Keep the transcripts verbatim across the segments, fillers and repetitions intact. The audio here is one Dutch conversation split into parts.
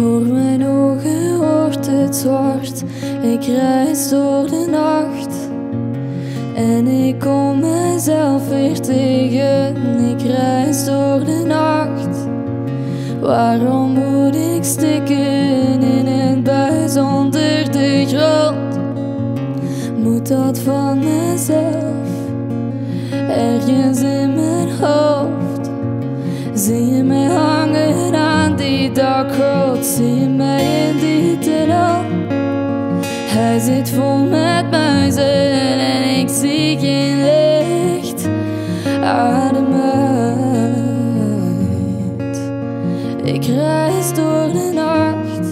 Voor mijn ogen wordt het zwart. Ik reis door de nacht en ik kom mezelf weer tegen. Ik reis door de nacht. Waarom moet ik stikken in het buis onder de grond? Moet dat van mezelf? Ergens in mijn hoofd zie je mij hangen aan die dakgoot. Zie je mij in die tunnel? Hij zit vol met muizen en ik zie geen licht. Adem uit. Ik reis door de nacht.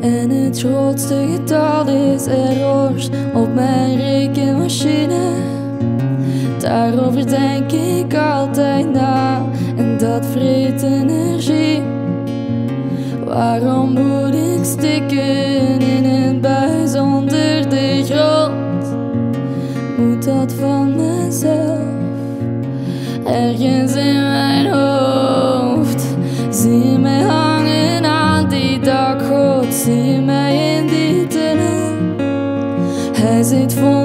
En het grootste getal is errors op mijn rekenmachine. Daarover denk ik altijd na en dat vreet energie. Waarom moet ik stikken in een buis onder de grond? Moet dat van mezelf? Ergens in mijn hoofd zie je mij hangen aan die dakgoot. Zie je mij in die tunnel? Hij zit voor